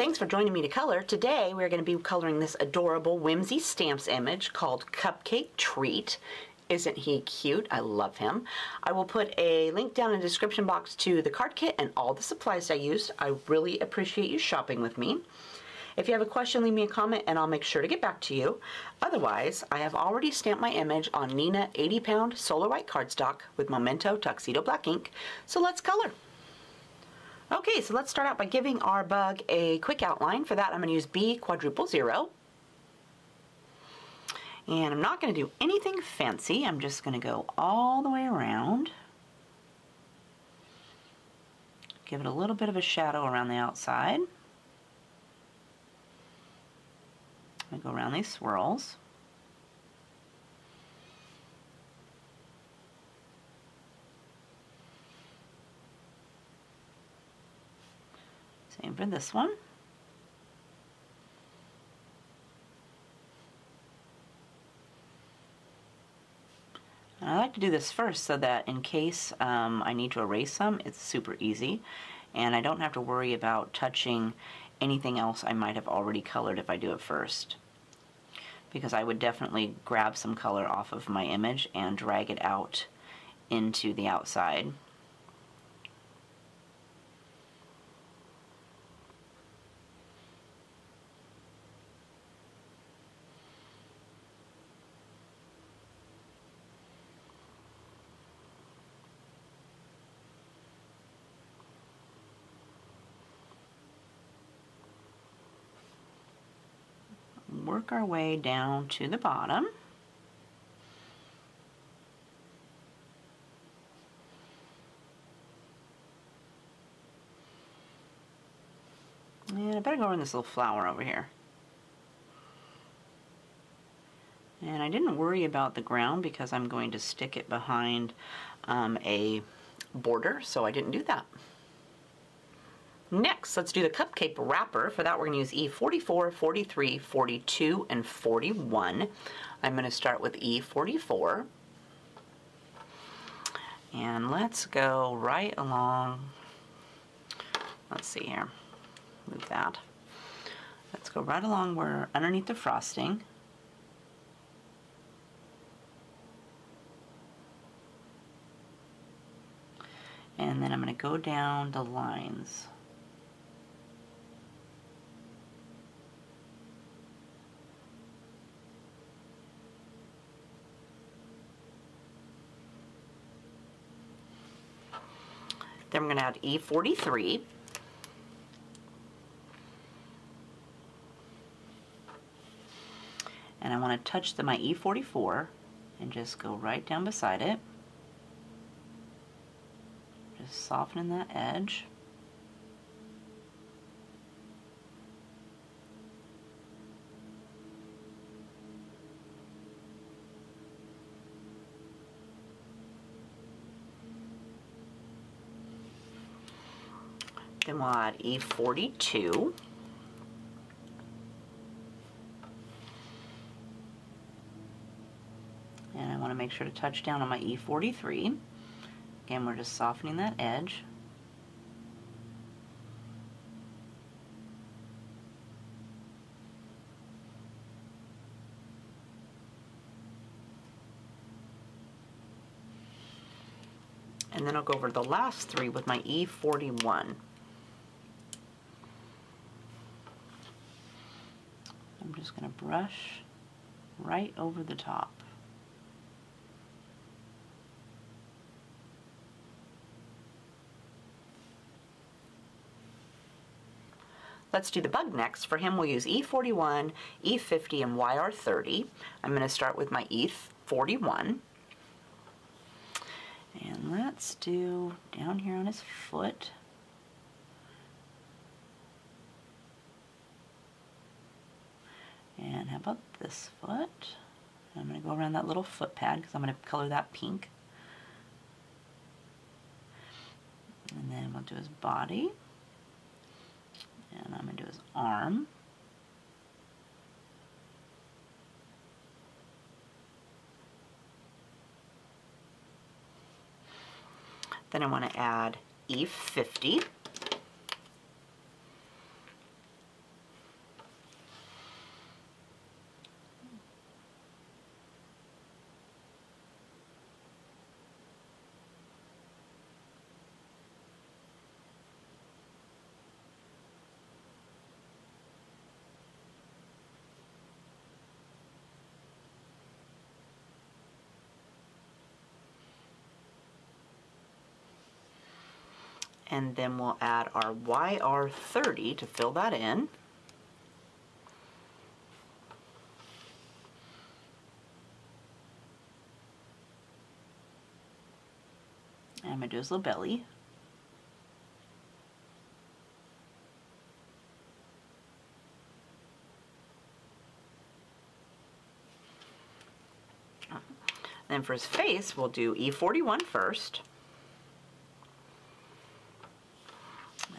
Thanks for joining me to color. Today we're going to be coloring this adorable Whimsy Stamps image called Cupcake Treat. Isn't he cute? I love him. I will put a link down in the description box to the card kit and all the supplies I used. I really appreciate you shopping with me. If you have a question, leave me a comment and I'll make sure to get back to you. Otherwise, I have already stamped my image on Neenah 80-pound Solar White Cardstock with Memento Tuxedo Black Ink. So let's color. Okay, so let's start out by giving our bug a quick outline. For that, I'm going to use B0000. And I'm not going to do anything fancy. I'm just going to go all the way around. Give it a little bit of a shadow around the outside. I'm going to go around these swirls. Same for this one. And I like to do this first so that in case I need to erase some, it's super easy and I don't have to worry about touching anything else I might have already colored if I do it first, because I would definitely grab some color off of my image and drag it out into the outside. Work our way down to the bottom. And I better go in this little flower over here. And I didn't worry about the ground because I'm going to stick it behind a border, so I didn't do that. Next, let's do the cupcake wrapper. For that, we're going to use E44, 43, 42, and 41. I'm going to start with E44. And let's go right along. Let's see here. Move that. Let's go right along where underneath the frosting. And then I'm going to go down the lines. Then we're going to add E43. And I want to touch my E44 and just go right down beside it. Just softening that edge. Then we'll add E42. And I want to make sure to touch down on my E43. Again, we're just softening that edge. And then I'll go over to the last three with my E41. I'm just going to brush right over the top. Let's do the bug next. For him, we'll use E41, E50, and YR30. I'm going to start with my E41. And let's do down here on his foot. And how about this foot? I'm going to go around that little foot pad because I'm going to color that pink. And then we'll do his body. And I'm going to do his arm. Then I want to add E50. and then we'll add our YR30 to fill that in. And I'm going to do his little belly. And for his face, we'll do E41 first.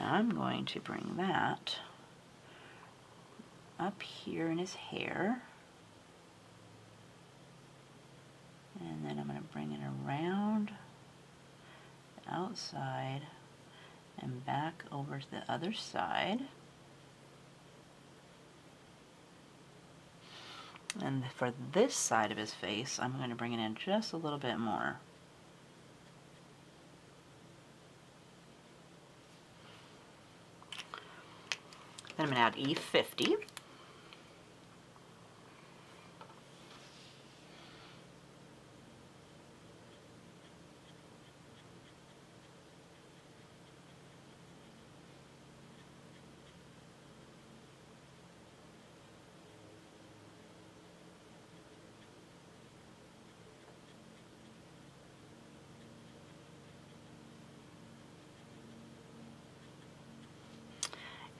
I'm going to bring that up here in his hair. And then I'm going to bring it around the outside and back over to the other side. And for this side of his face, I'm going to bring it in just a little bit more. Then I'm going to add E50.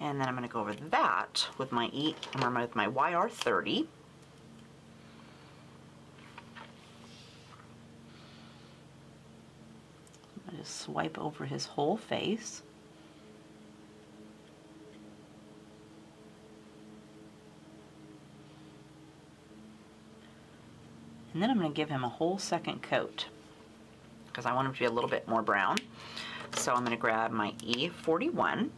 And then I'm going to go over that with my YR30. I just swipe over his whole face. And then I'm going to give him a whole second coat because I want him to be a little bit more brown. So I'm going to grab my E41.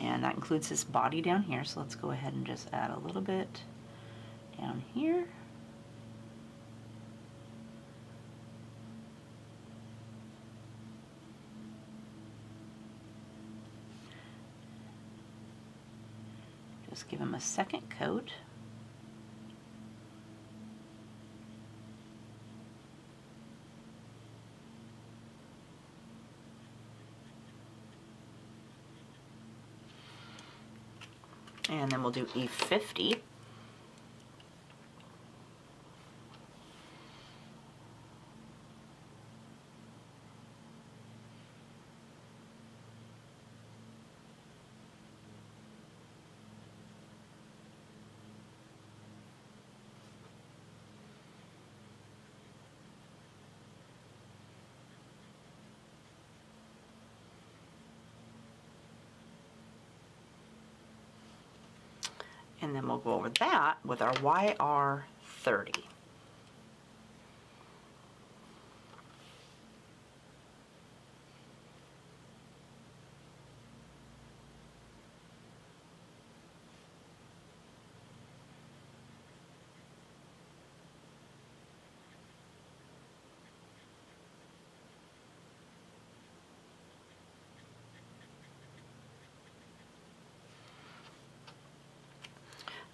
And that includes his body down here, so let's go ahead and just add a little bit down here. Just give him a second coat. And then we'll do E50. And then we'll go over that with our YR30.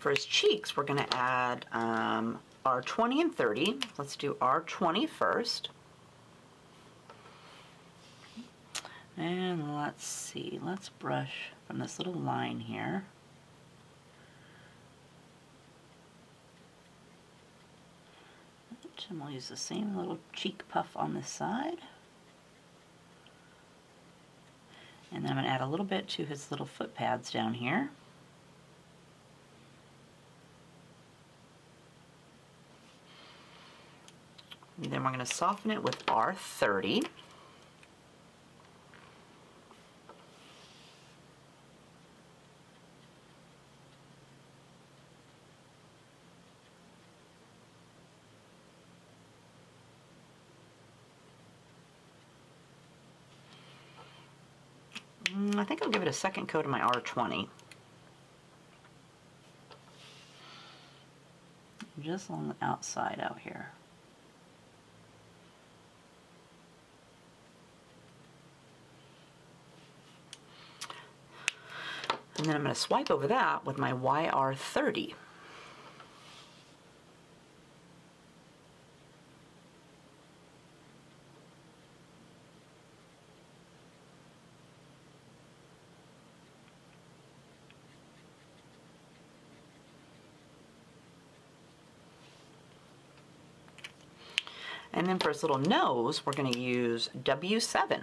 For his cheeks, we're going to add R20 and 30. Let's do R20 first. And let's see, let's brush from this little line here. And we'll use the same little cheek puff on this side. And then I'm going to add a little bit to his little foot pads down here. And then we're going to soften it with R30. I think I'll give it a second coat of my R20. Just on the outside out here. And then I'm going to swipe over that with my YR30. And then for his little nose, we're going to use W7.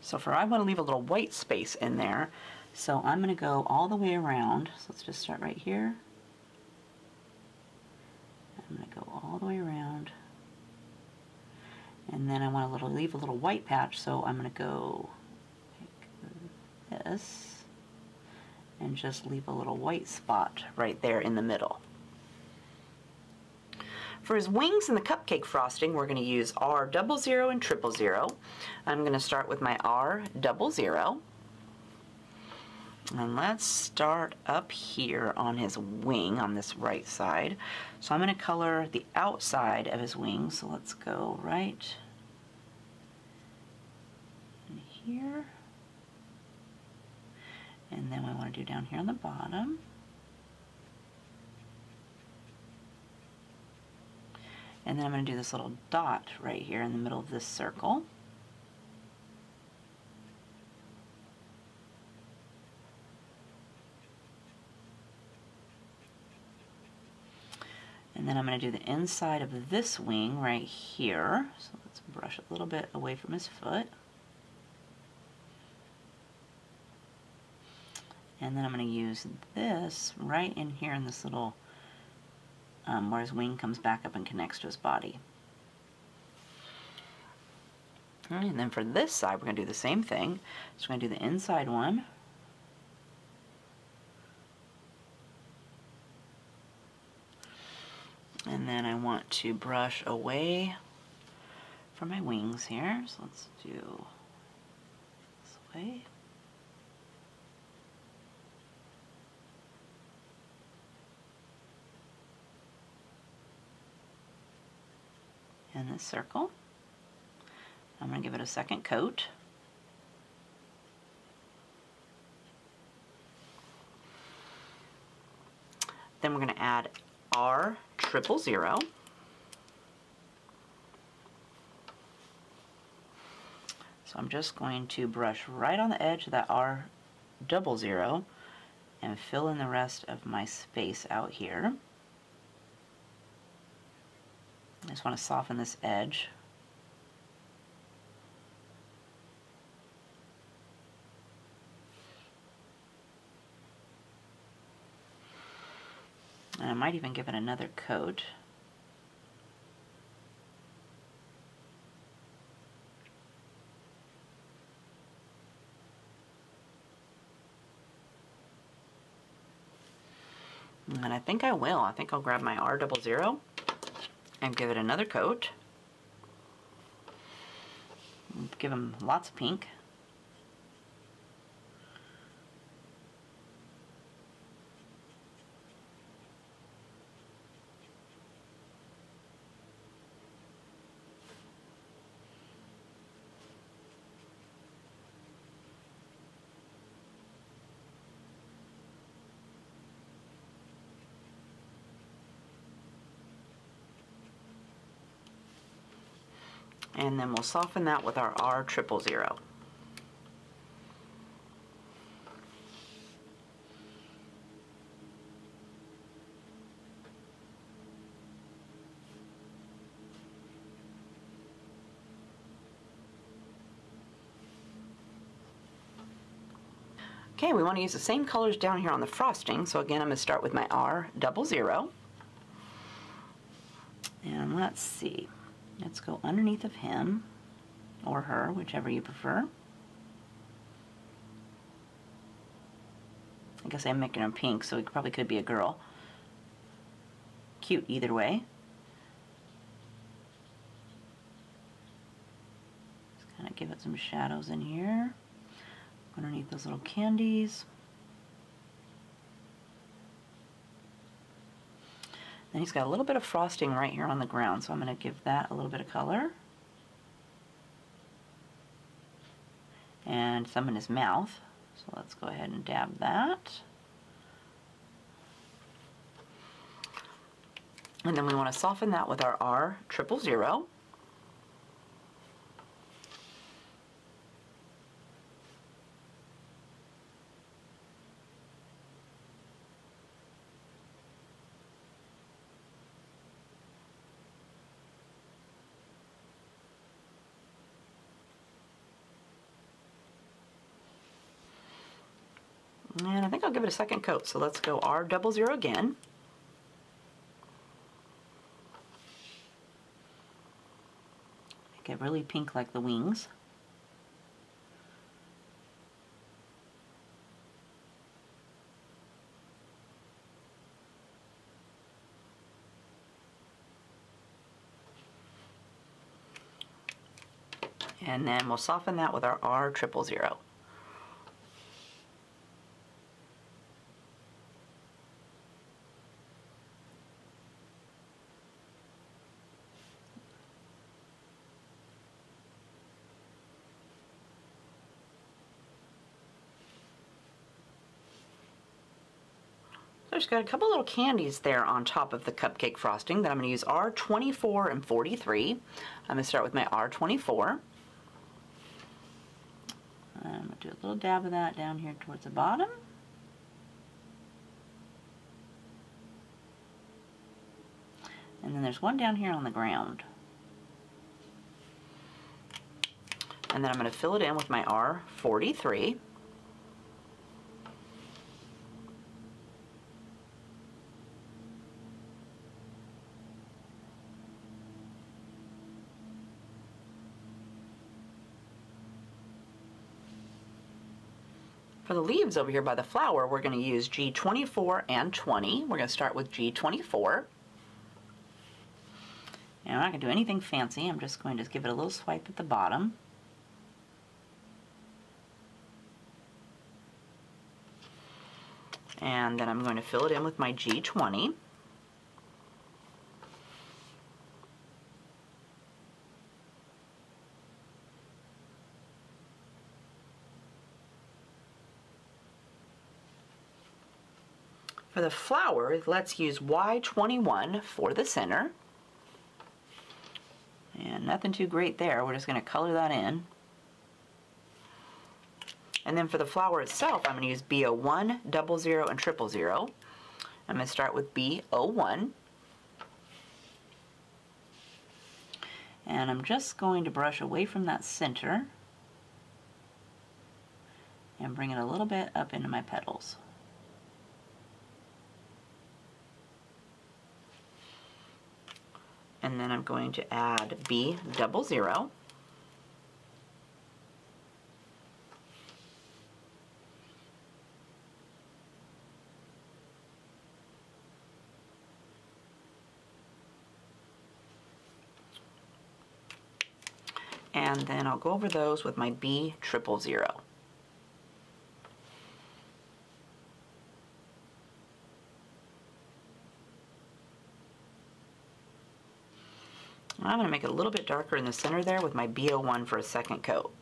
So I want to leave a little white space in there. So I'm going to go all the way around. So let's just start right here. I'm going to go all the way around. And then I want to leave a little white patch, so I'm going to go like this and just leave a little white spot right there in the middle. For his wings and the cupcake frosting, we're going to use R00 and 000. I'm going to start with my R00. And let's start up here on his wing, on this right side. So I'm going to color the outside of his wing. So let's go right in here. And then we want to do down here on the bottom. And then I'm going to do this little dot right here in the middle of this circle. And then I'm going to do the inside of this wing right here. So let's brush a little bit away from his foot. And then I'm going to use this right in here in this little where his wing comes back up and connects to his body. All right, and then for this side, we're going to do the same thing. Just going to do the inside one. And then I want to brush away from my wings here. So let's do this way. In this circle. I'm going to give it a second coat. Then we're going to add R00. So I'm just going to brush right on the edge of that R00 and fill in the rest of my space out here. I just want to soften this edge. And I might even give it another coat. And I think I will. I think I'll grab my R00. And give it another coat. Give him lots of pink. And then we'll soften that with our R00. Okay, we want to use the same colors down here on the frosting. So again, I'm going to start with my R00. And let's see. Let's go underneath of him, or her, whichever you prefer. I guess I'm making him pink, so it probably could be a girl. Cute either way. Just kind of give it some shadows in here, underneath those little candies. And he's got a little bit of frosting right here on the ground, so I'm going to give that a little bit of color. And some in his mouth, so let's go ahead and dab that. And then we want to soften that with our R00. And I think I'll give it a second coat. So let's go R00 again. Make it really pink like the wings. And then we'll soften that with our R000. Just got a couple little candies there on top of the cupcake frosting that I'm going to use R24 and 43. I'm going to start with my R24. I'm going to do a little dab of that down here towards the bottom. And then there's one down here on the ground. And then I'm going to fill it in with my R43. For the leaves over here by the flower, we're going to use G24 and 20. We're going to start with G24. And I'm not going to do anything fancy. I'm just going to give it a little swipe at the bottom. And then I'm going to fill it in with my G20. For the flower, let's use Y21 for the center. And nothing too great there. We're just going to color that in. And then for the flower itself, I'm going to use B01, 00, and 000. I'm going to start with B01. And I'm just going to brush away from that center and bring it a little bit up into my petals. And then I'm going to add B00. And then I'll go over those with my B000. I'm going to make it a little bit darker in the center there with my B01 for a second coat.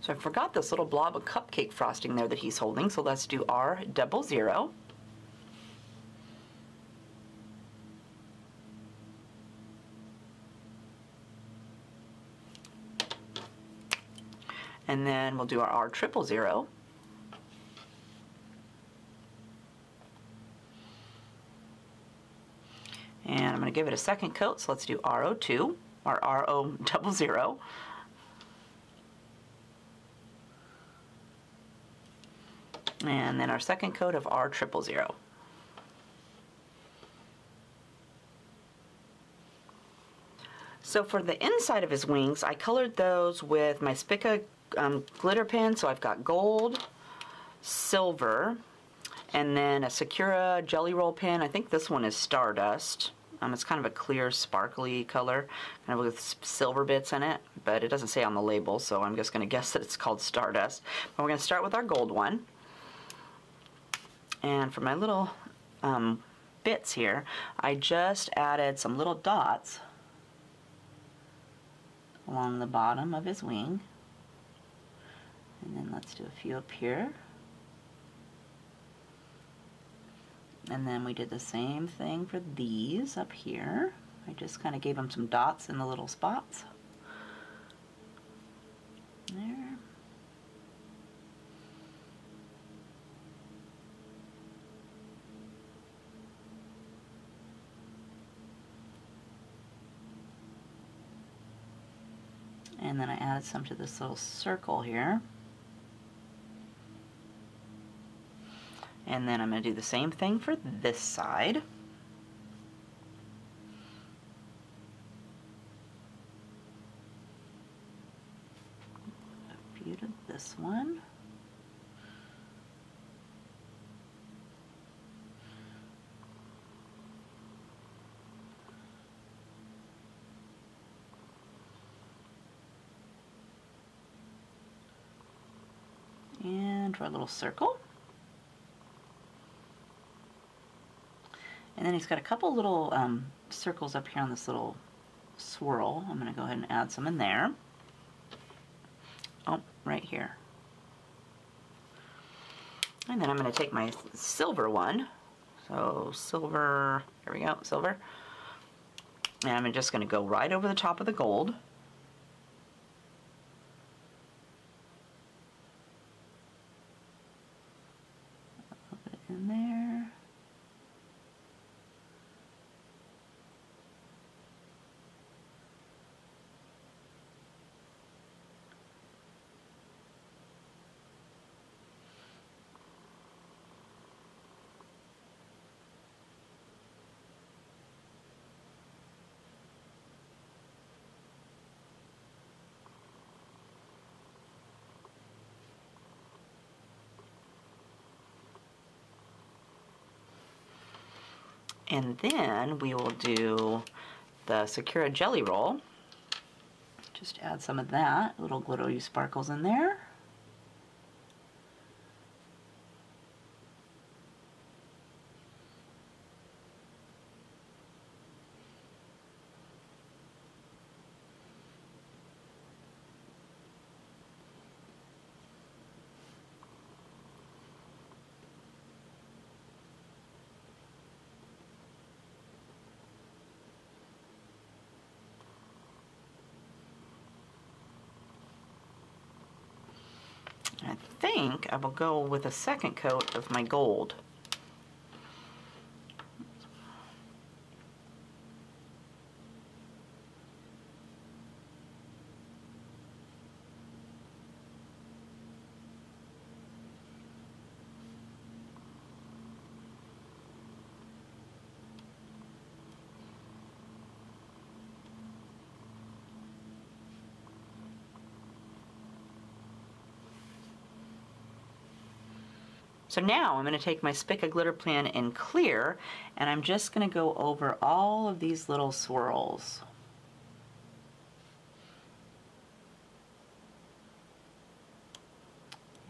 So I forgot this little blob of cupcake frosting there that he's holding, so let's do R00. And then we'll do our R000. And I'm going to give it a second coat, so let's do R02 or R00. And then our second coat of R000. So for the inside of his wings, I colored those with my Spica glitter pen, so I've got gold, silver, and then a Sakura jelly roll pen. I think this one is Stardust. It's kind of a clear, sparkly color, kind of with silver bits in it, but it doesn't say on the label, so I'm just going to guess that it's called Stardust. But we're going to start with our gold one. And for my little bits here, I just added some little dots along the bottom of his wing. And then let's do a few up here. And then we did the same thing for these up here. I just kind of gave them some dots in the little spots. There. and then I added some to this little circle here. And then I'm going to do the same thing for this side. A few to this one. And draw a little circle. And then he's got a couple little circles up here on this little swirl. I'm going to go ahead and add some in there. Oh, right here. And then I'm going to take my silver one. So silver, here we go, silver. And I'm just going to go right over the top of the gold. And then we will do the Sakura Jelly Roll. Just add some of that, little glittery sparkles in there. I will go with a second coat of my gold. So now I'm going to take my Spica Glitter Plan in clear, and I'm just going to go over all of these little swirls.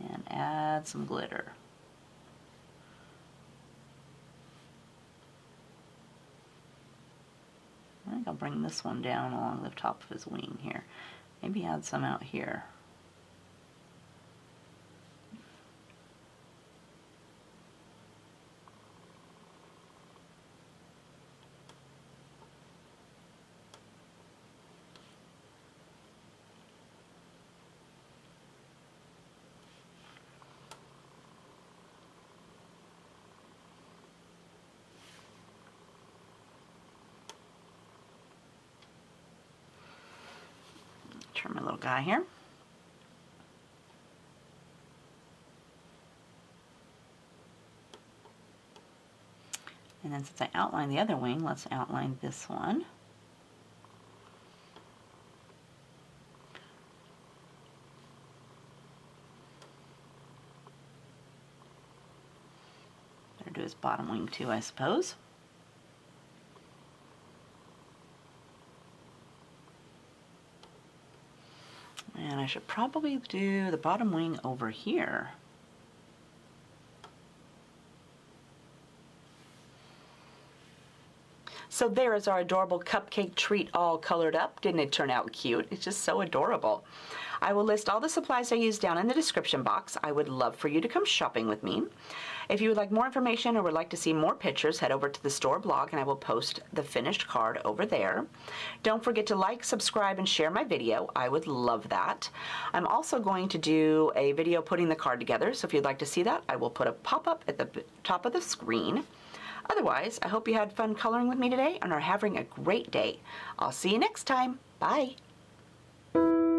And add some glitter. I think I'll bring this one down along the top of his wing here. Maybe add some out here. Turn my little guy here. And then since I outlined the other wing, let's outline this one. Better do his bottom wing too, I suppose. And I should probably do the bottom wing over here. So there is our adorable cupcake treat all colored up. Didn't it turn out cute? It's just so adorable. I will list all the supplies I used down in the description box. I would love for you to come shopping with me. If you would like more information or would like to see more pictures, head over to the store blog and I will post the finished card over there. Don't forget to like, subscribe, and share my video. I would love that. I'm also going to do a video putting the card together, so if you'd like to see that, I will put a pop-up at the top of the screen. Otherwise, I hope you had fun coloring with me today and are having a great day. I'll see you next time. Bye.